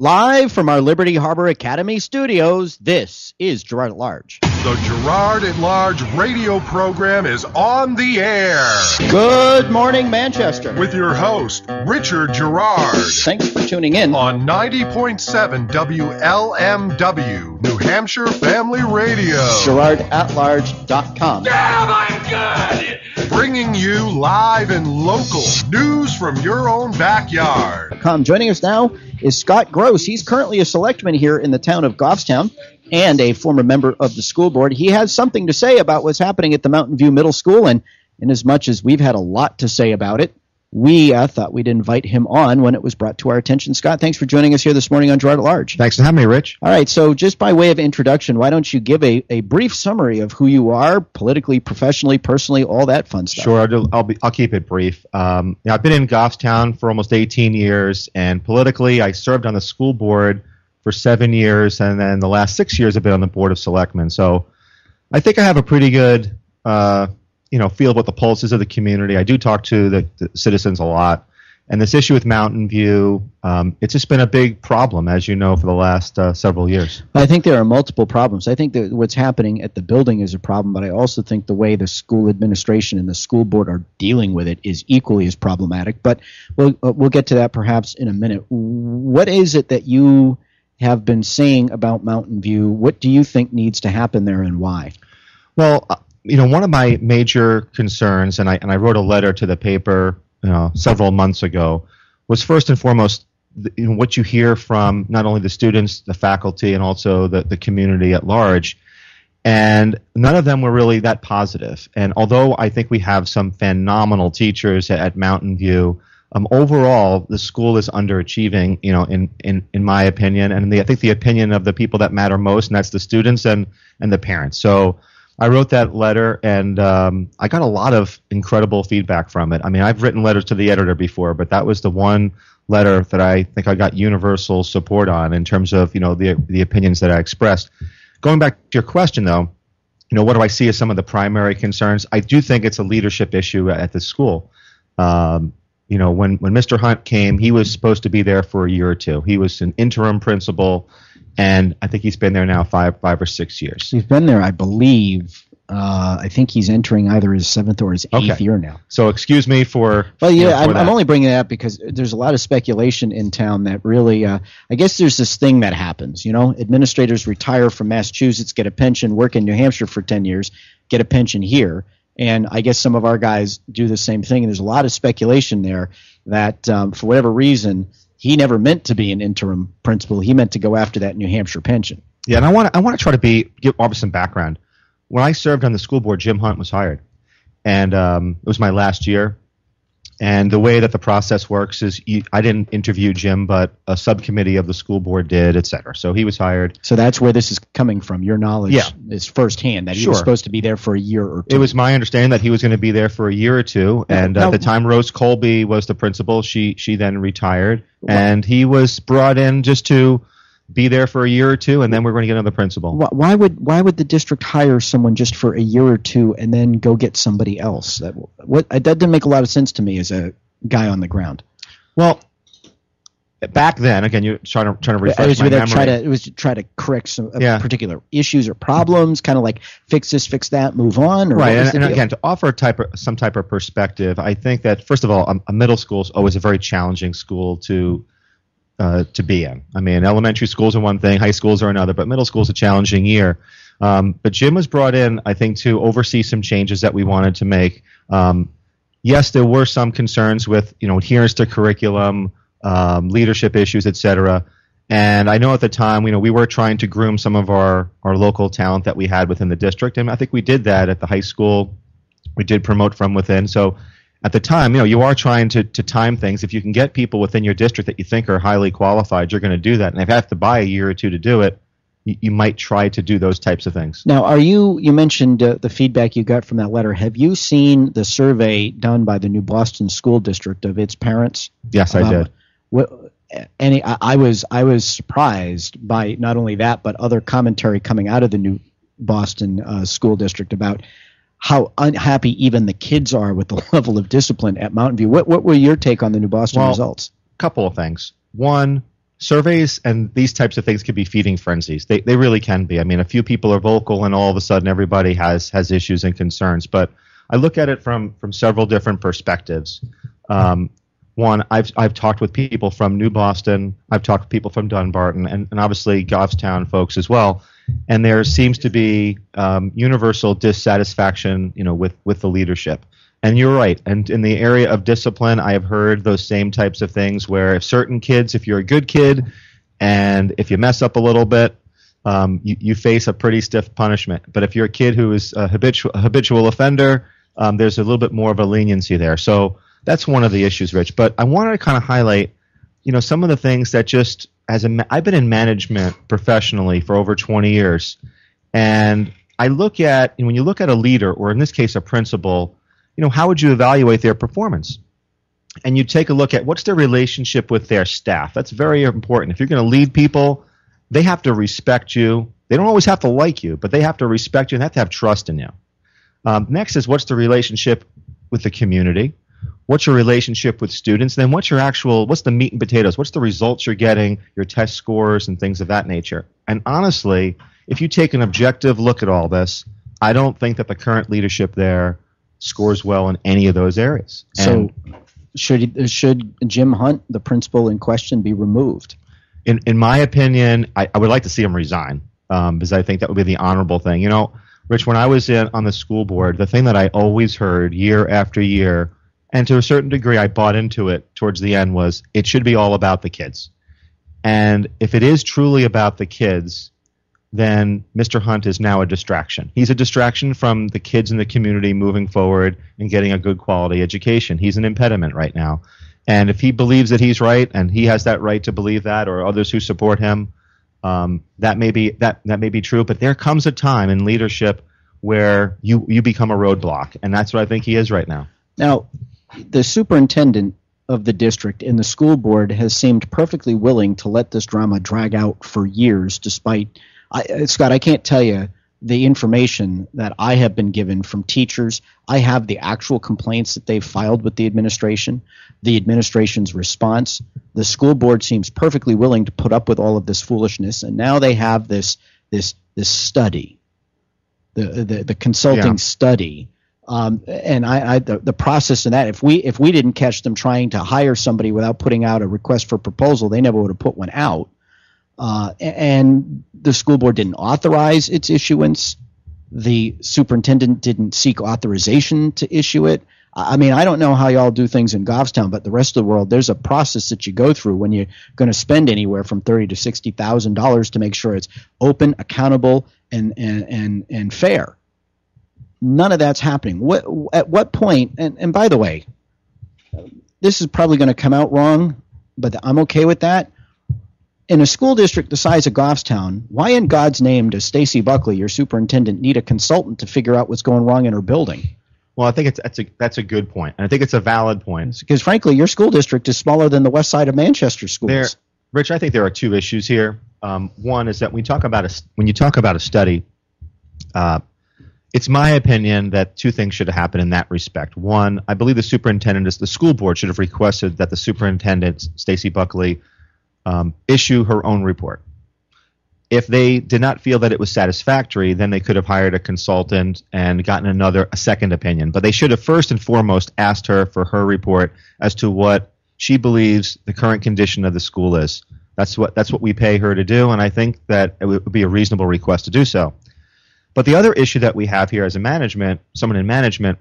Live from our Liberty Harbor Academy studios, this is Gerard at Large. The Gerard at Large radio program is on the air. Good morning, Manchester. With your host, Richard Gerard. Thanks for tuning in. On 90.7 WLMW, New Hampshire Family Radio. GerardAtLarge.com. Yeah, my God! Bringing you live and local news from your own backyard. Joining us now is Scott Gross. He's currently a selectman here in the town of Goffstown and a former member of the school board. He has something to say about what's happening at the Mountain View Middle School, and as much as we've had a lot to say about it, we thought we'd invite him on when it was brought to our attention. Scott, thanks for joining us here this morning on Gerard at Large. Thanks for having me, Rich. All right, so just by way of introduction, why don't you give a brief summary of who you are, politically, professionally, personally, all that fun stuff. Sure, I'll keep it brief. I've been in Goffstown for almost 18 years, and politically I served on the school board for 7 years, and then the last 6 years I've been on the Board of Selectmen. So I think I have a pretty good feel about the pulses of the community. I do talk to the citizens a lot. And this issue with Mountain View, it's just been a big problem, as you know, for the last several years. I think there are multiple problems. I think that what's happening at the building is a problem, but I also think the way the school administration and the school board are dealing with it is equally as problematic. But we'll get to that perhaps in a minute. What is it that you have been saying about Mountain View? What do you think needs to happen there, and why? Well, one of my major concerns, and I wrote a letter to the paper several months ago, was first and foremost what you hear from not only the students, the faculty, and also the community at large. And none of them were really that positive. And although I think we have some phenomenal teachers at Mountain View, overall the school is underachieving, in my opinion, and I think the opinion of the people that matter most, and that's the students and the parents. So I wrote that letter, and I got a lot of incredible feedback from it. I mean, I've written letters to the editor before, but that was the one letter that I think I got universal support on in terms of, the opinions that I expressed. Going back to your question, though, what do I see as some of the primary concerns? I do think it's a leadership issue at the school. When Mr. Hunt came, he was supposed to be there for a year or two. He was an interim principal. And I think he's been there now five or six years. He's been there, I believe. I think he's entering either his seventh or his eighth year now. So excuse me for. Well, yeah, I'm only bringing it up because there's a lot of speculation in town that really, I guess there's this thing that happens. Administrators retire from Massachusetts, get a pension, work in New Hampshire for 10 years, get a pension here. And I guess some of our guys do the same thing. And there's a lot of speculation there that for whatever reason, he never meant to be an interim principal. He meant to go after that New Hampshire pension. Yeah, and I want to try to give some background. When I served on the school board, Jim Hunt was hired, and it was my last year. And the way that the process works is I didn't interview Jim, but a subcommittee of the school board did, et cetera. So he was hired. So that's where this is coming from. Your knowledge is firsthand that he was supposed to be there for a year or two. It was my understanding that he was going to be there for a year or two. And at the time, Rose Colby was the principal. She then retired. Wow. And he was brought in just to be there for a year or two, and then we're going to get another principal. Why would the district hire someone just for a year or two and then go get somebody else? That didn't make a lot of sense to me as a guy on the ground. Well, back then, again, you're trying to refresh my memory. It was to try to correct some particular issues or problems, kind of like fix this, fix that, move on. Or right, and again, to offer some type of perspective, I think that first of all, a middle school is always a very challenging school to be in. I mean, elementary schools are one thing, high schools are another, but middle school's a challenging year. But Jim was brought in, I think, to oversee some changes that we wanted to make. Yes, there were some concerns with, adherence to curriculum, leadership issues, etc. And I know at the time, we were trying to groom some of our local talent that we had within the district, and I think we did that at the high school. We did promote from within. So at the time, you are trying to time things. If you can get people within your district that you think are highly qualified, you're going to do that. And if you have to buy a year or two to do it, you might try to do those types of things. Now, you mentioned the feedback you got from that letter. Have you seen the survey done by the New Boston School District of its parents? Yes, I did. I was surprised by not only that, but other commentary coming out of the New Boston School District about how unhappy even the kids are with the level of discipline at Mountain View. What were your take on the New Boston results? A couple of things. One, surveys and these types of things can be feeding frenzies. They really can be. I mean, a few people are vocal and all of a sudden everybody has issues and concerns. But I look at it from several different perspectives. One, I've talked with people from New Boston. I've talked with people from Dunbarton and obviously Goffstown folks as well. And there seems to be universal dissatisfaction, with the leadership. And you're right. And in the area of discipline, I have heard those same types of things where if certain kids, if you're a good kid and if you mess up a little bit, you face a pretty stiff punishment. But if you're a kid who is a habitual offender, there's a little bit more of a leniency there. So that's one of the issues, Rich. But I wanted to kind of highlight, some of the things that just I've been in management professionally for over 20 years. And I look at, and when you look at a leader, or in this case a principal, how would you evaluate their performance? And you take a look at what's their relationship with their staff. That's very important. If you're going to lead people, they have to respect you. They don't always have to like you, but they have to respect you and have to have trust in you. Next is what's the relationship with the community? What's your relationship with students? Then what's the meat and potatoes? What's the results you're getting, your test scores and things of that nature? And honestly, if you take an objective look at all this, I don't think that the current leadership there scores well in any of those areas. And so should Jim Hunt, the principal in question, be removed? In my opinion, I would like to see him resign because I think that would be the honorable thing. Rich, when I was on the school board, the thing that I always heard year after year, and to a certain degree I bought into it towards the end, was it should be all about the kids. And if it is truly about the kids, then Mr. Hunt is now a distraction. He's a distraction from the kids in the community moving forward and getting a good quality education. He's an impediment right now. And if he believes that he's right and he has that right to believe that, or others who support him, that may be true. But there comes a time in leadership where you become a roadblock, and that's what I think he is right now. Now, the superintendent of the district and the school board has seemed perfectly willing to let this drama drag out for years, despite – Scott, I can't tell you the information that I have been given from teachers. I have the actual complaints that they've filed with the administration, the administration's response. The school board seems perfectly willing to put up with all of this foolishness, and now they have this study, the consulting study, and the process in that. If we didn't catch them trying to hire somebody without putting out a request for proposal, they never would have put one out. And the school board didn't authorize its issuance. The superintendent didn't seek authorization to issue it. I mean, I don't know how y'all do things in Goffstown, but the rest of the world, there's a process that you go through when you're going to spend anywhere from $30,000 to $60,000 to make sure it's open, accountable, and fair. None of that's happening. At what point, and by the way, this is probably going to come out wrong, but I'm okay with that. In a school district the size of Goffstown, why in God's name does Stacy Buckley, your superintendent, need a consultant to figure out what's going wrong in her building? Well, I think that's a good point, and I think it's a valid point. Because, frankly, your school district is smaller than the west side of Manchester schools. Rich, I think there are two issues here. One is that when you talk about a study, it's my opinion that two things should have happened in that respect. One, I believe the school board should have requested that the superintendent, Stacy Buckley, issue her own report. If they did not feel that it was satisfactory, then they could have hired a consultant and gotten a second opinion. But they should have first and foremost asked her for her report as to what she believes the current condition of the school is. That's what we pay her to do, and I think that it would be a reasonable request to do so. But the other issue that we have here as someone in management,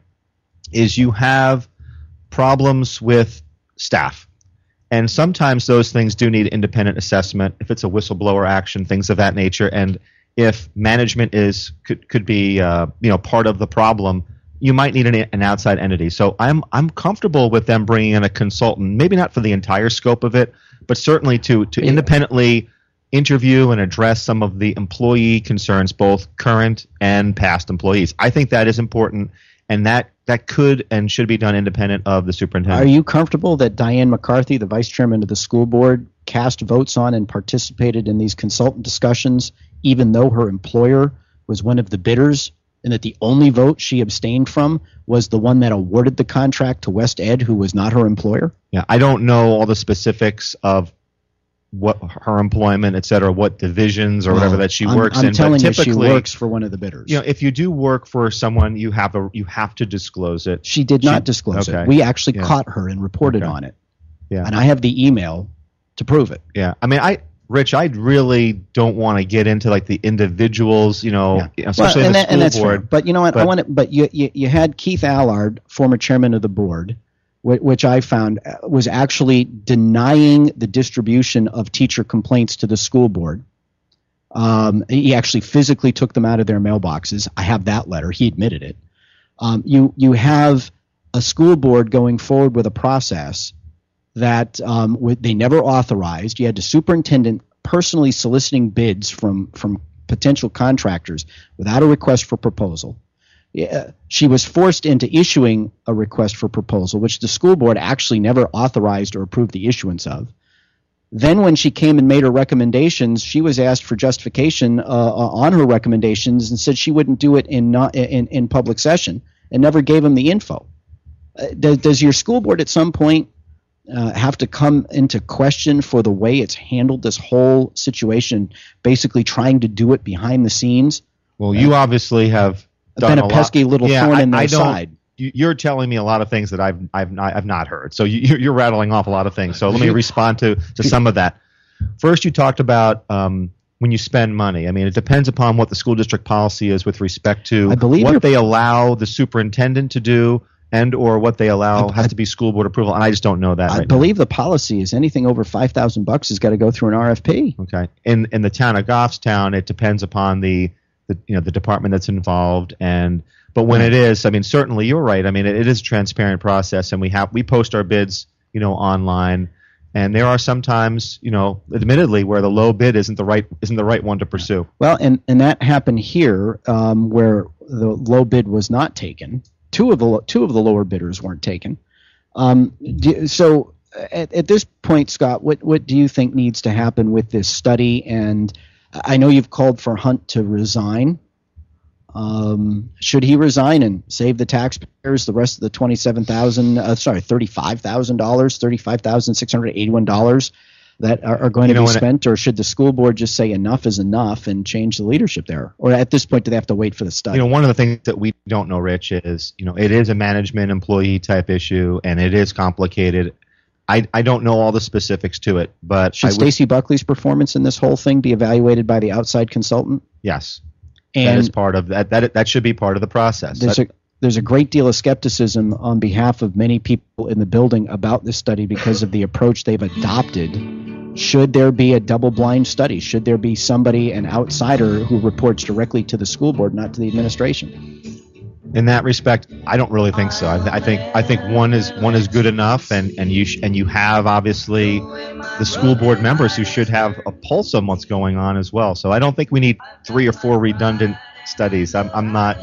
is you have problems with staff. And sometimes those things do need independent assessment if it's a whistleblower action, things of that nature. And if management could be part of the problem, you might need an outside entity. So I'm comfortable with them bringing in a consultant, maybe not for the entire scope of it, but certainly to independently interview and address some of the employee concerns, both current and past employees. I think that is important, and that could and should be done independent of the superintendent. Are you comfortable that Diane McCarthy, the vice chairman of the school board, cast votes on and participated in these consultant discussions, even though her employer was one of the bidders, and that the only vote she abstained from was the one that awarded the contract to WestEd, who was not her employer? Yeah, I don't know all the specifics of what her employment, et cetera, what divisions or whatever that she works in. I'm telling you, she works for one of the bidders. You know, if you do work for someone, you have to disclose it. She did not disclose it. We actually caught her and reported on it. Yeah, and I have the email to prove it. Yeah, I mean, Rich, I really don't want to get into like the individuals, you know, especially the school board. Fair. But you know what? You had Keith Allard, former chairman of the board, which I found was actually denying the distribution of teacher complaints to the school board. He actually physically took them out of their mailboxes. I have that letter. He admitted it. You have a school board going forward with a process that they never authorized. You had the superintendent personally soliciting bids from potential contractors without a request for proposal. She was forced into issuing a request for proposal, which the school board actually never authorized or approved the issuance of. Then when she came and made her recommendations, she was asked for justification on her recommendations and said she wouldn't do it in public session and never gave them the info. Does your school board at some point have to come into question for the way it's handled this whole situation, basically trying to do it behind the scenes? Well, you obviously have done a pesky little thorn in their side. You're telling me a lot of things that I've not heard. So you're rattling off a lot of things. So let me respond to some of that. First, you talked about when you spend money. I mean, it depends upon what the school district policy is with respect to what they allow the superintendent to do, and or what they allow has to be school board approval, and I just don't know that. I believe the policy is anything over $5,000 has got to go through an RFP. Okay. In the town of Goffstown, it depends upon the department that's involved, but when it is, I mean, certainly you're right. I mean, it is a transparent process, and we post our bids, you know, online, and there are sometimes, you know, admittedly, where the low bid isn't the right one to pursue. Well, and that happened here, where the low bid was not taken. Two of the lower bidders weren't taken. So at this point, Scott, what do you think needs to happen with this study? And I know you've called for Hunt to resign. Should he resign and save the taxpayers the rest of the $35,681 that are going to be spent, or should the school board just say enough is enough and change the leadership there? Or at this point, do they have to wait for the study? You know, one of the things that we don't know, Rich, is, you know, it is a management employee type issue, and it is complicated. I don't know all the specifics to it, but should Stacy Buckley's performance in this whole thing be evaluated by the outside consultant? Yes, and that is part of that. That should be part of the process. There's a great deal of skepticism on behalf of many people in the building about this study because of the approach they've adopted. Should there be a double-blind study? Should there be somebody, an outsider, who reports directly to the school board, not to the administration? In that respect, I don't really think so. I think one is good enough, and you have obviously the school board members who should have a pulse on what's going on as well. So I don't think we need 3 or 4 redundant studies. I'm not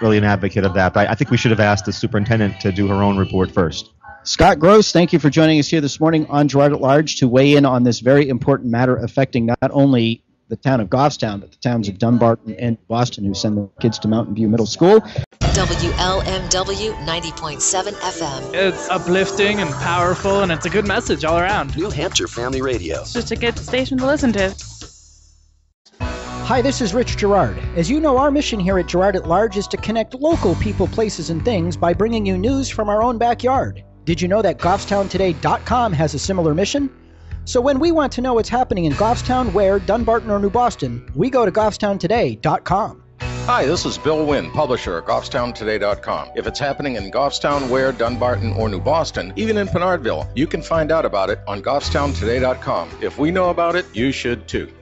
really an advocate of that, but I think we should have asked the superintendent to do her own report first. Scott Gross, thank you for joining us here this morning on Gerard at Large to weigh in on this very important matter affecting not only the town of Goffstown, but the towns of Dunbarton and Boston, who send their kids to Mountain View Middle School. WLMW 90.7 FM. It's uplifting and powerful, and it's a good message all around. New Hampshire Family Radio. It's just a good station to listen to. Hi, this is Rich Gerard. As you know, our mission here at Gerard at Large is to connect local people, places, and things by bringing you news from our own backyard. Did you know that GoffstownToday.com has a similar mission? So when we want to know what's happening in Goffstown, Ware, Dunbarton, or New Boston, we go to GoffstownToday.com. Hi, this is Bill Wynn, publisher at GoffstownToday.com. If it's happening in Goffstown, Ware, Dunbarton, or New Boston, even in Penardville, you can find out about it on GoffstownToday.com. If we know about it, you should too.